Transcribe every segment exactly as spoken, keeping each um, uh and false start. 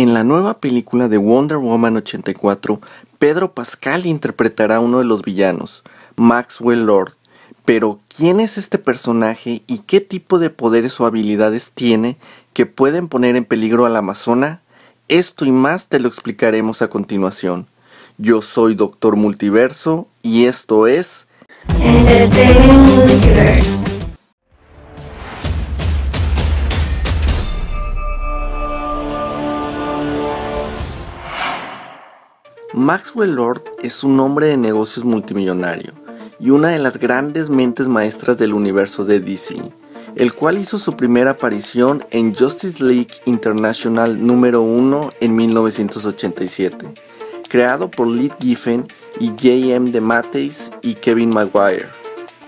En la nueva película de Wonder Woman ochenta y cuatro, Pedro Pascal interpretará a uno de los villanos, Maxwell Lord. Pero, ¿quién es este personaje y qué tipo de poderes o habilidades tiene que pueden poner en peligro a la Amazona? Esto y más te lo explicaremos a continuación. Yo soy Doctor Multiverso y esto es... Entertainment Multiverse. Maxwell Lord es un hombre de negocios multimillonario y una de las grandes mentes maestras del universo de D C, el cual hizo su primera aparición en Justice League International número uno en mil novecientos ochenta y siete, creado por Lee Giffen y J M DeMatteis y Kevin Maguire.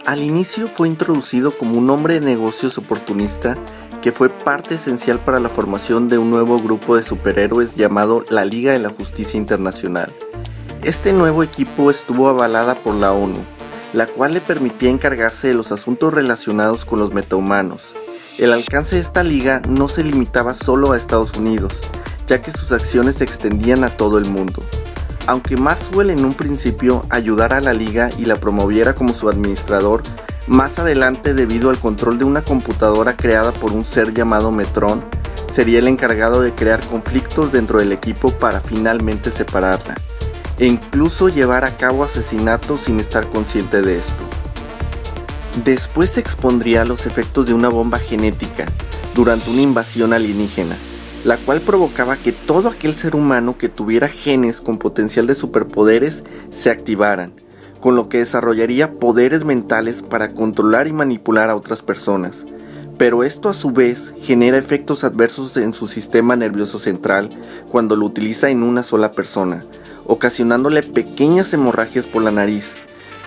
Al inicio fue introducido como un hombre de negocios oportunista que fue parte esencial para la formación de un nuevo grupo de superhéroes llamado la Liga de la Justicia Internacional. Este nuevo equipo estuvo avalada por la ONU, la cual le permitía encargarse de los asuntos relacionados con los metahumanos. El alcance de esta liga no se limitaba solo a Estados Unidos, ya que sus acciones se extendían a todo el mundo. Aunque Maxwell en un principio ayudara a la liga y la promoviera como su administrador, más adelante, debido al control de una computadora creada por un ser llamado Metron, sería el encargado de crear conflictos dentro del equipo para finalmente separarla, e incluso llevar a cabo asesinatos sin estar consciente de esto. Después se expondría a los efectos de una bomba genética durante una invasión alienígena, la cual provocaba que todo aquel ser humano que tuviera genes con potencial de superpoderes se activaran, con lo que desarrollaría poderes mentales para controlar y manipular a otras personas. Pero esto a su vez genera efectos adversos en su sistema nervioso central cuando lo utiliza en una sola persona, ocasionándole pequeñas hemorragias por la nariz.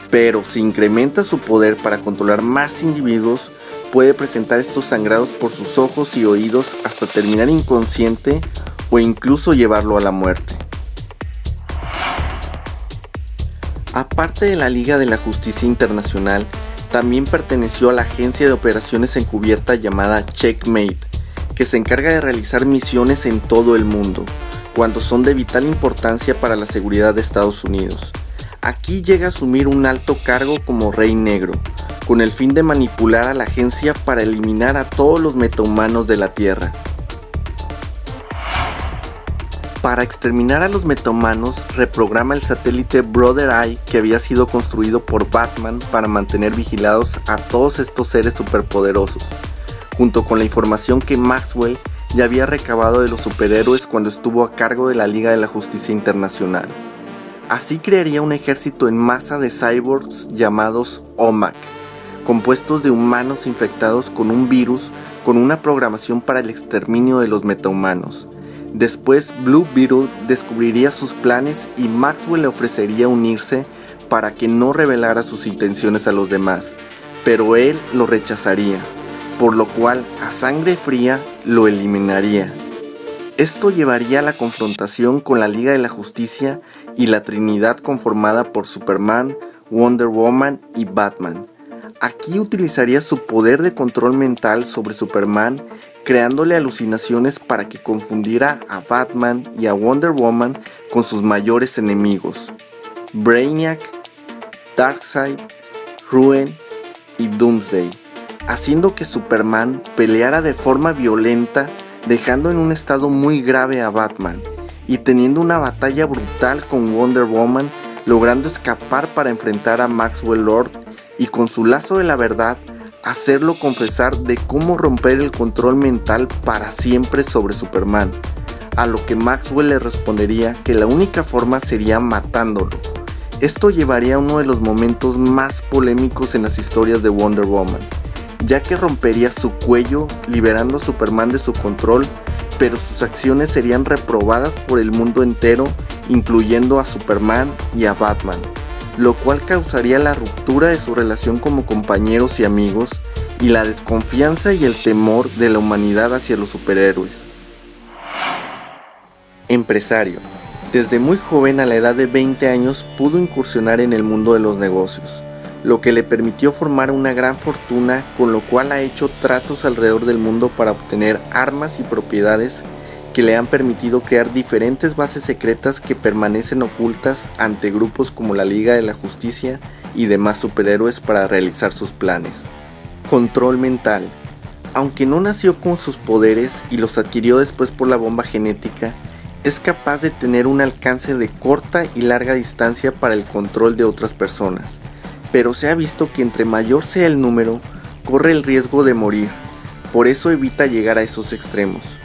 Pero si incrementa su poder para controlar más individuos, puede presentar estos sangrados por sus ojos y oídos hasta terminar inconsciente o incluso llevarlo a la muerte. Aparte de la Liga de la Justicia Internacional, también perteneció a la agencia de operaciones encubierta llamada Checkmate, que se encarga de realizar misiones en todo el mundo, cuando son de vital importancia para la seguridad de Estados Unidos. Aquí llega a asumir un alto cargo como Rey Negro, con el fin de manipular a la agencia para eliminar a todos los metahumanos de la Tierra. Para exterminar a los metahumanos, reprograma el satélite Brother Eye que había sido construido por Batman para mantener vigilados a todos estos seres superpoderosos, junto con la información que Maxwell ya había recabado de los superhéroes cuando estuvo a cargo de la Liga de la Justicia Internacional. Así crearía un ejército en masa de cyborgs llamados O M A C, compuestos de humanos infectados con un virus con una programación para el exterminio de los metahumanos. Después Blue Beetle descubriría sus planes y Maxwell le ofrecería unirse para que no revelara sus intenciones a los demás, pero él lo rechazaría, por lo cual a sangre fría lo eliminaría. Esto llevaría a la confrontación con la Liga de la Justicia y la Trinidad conformada por Superman, Wonder Woman y Batman. Aquí utilizaría su poder de control mental sobre Superman, creándole alucinaciones para que confundiera a Batman y a Wonder Woman con sus mayores enemigos: Brainiac, Darkseid, Ruin y Doomsday, haciendo que Superman peleara de forma violenta, dejando en un estado muy grave a Batman y teniendo una batalla brutal con Wonder Woman, logrando escapar para enfrentar a Maxwell Lord y con su lazo de la verdad hacerlo confesar de cómo romper el control mental para siempre sobre Superman, a lo que Maxwell le respondería que la única forma sería matándolo. Esto llevaría a uno de los momentos más polémicos en las historias de Wonder Woman, ya que rompería su cuello liberando a Superman de su control, pero sus acciones serían reprobadas por el mundo entero, incluyendo a Superman y a Batman, lo cual causaría la ruptura de su relación como compañeros y amigos y la desconfianza y el temor de la humanidad hacia los superhéroes. Empresario. Desde muy joven, a la edad de veinte años, pudo incursionar en el mundo de los negocios, lo que le permitió formar una gran fortuna, con lo cual ha hecho tratos alrededor del mundo para obtener armas y propiedades que le han permitido crear diferentes bases secretas que permanecen ocultas ante grupos como la Liga de la Justicia y demás superhéroes para realizar sus planes. Control mental. Aunque no nació con sus poderes y los adquirió después por la bomba genética, es capaz de tener un alcance de corta y larga distancia para el control de otras personas, pero se ha visto que entre mayor sea el número, corre el riesgo de morir, por eso evita llegar a esos extremos.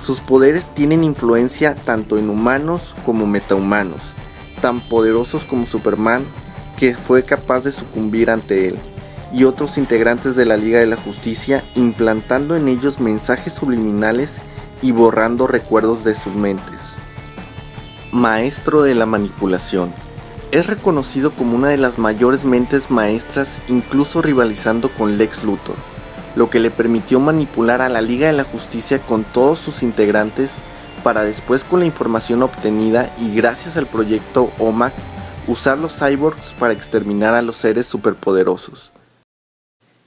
Sus poderes tienen influencia tanto en humanos como metahumanos, tan poderosos como Superman, que fue capaz de sucumbir ante él, y otros integrantes de la Liga de la Justicia, implantando en ellos mensajes subliminales y borrando recuerdos de sus mentes. Maestro de la manipulación. Es reconocido como una de las mayores mentes maestras, incluso rivalizando con Lex Luthor, lo que le permitió manipular a la Liga de la Justicia con todos sus integrantes para después, con la información obtenida y gracias al proyecto O M A C, usar los cyborgs para exterminar a los seres superpoderosos.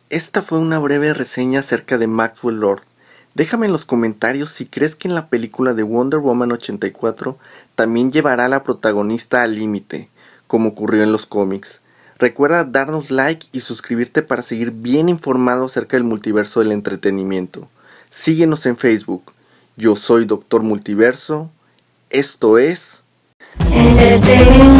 Esta fue una breve reseña acerca de Maxwell Lord. Déjame en los comentarios si crees que en la película de Wonder Woman ochenta y cuatro también llevará a la protagonista al límite, como ocurrió en los cómics. Recuerda darnos like y suscribirte para seguir bien informado acerca del multiverso del entretenimiento. Síguenos en Facebook. Yo soy Doctor Multiverso. Esto es... Entertainment.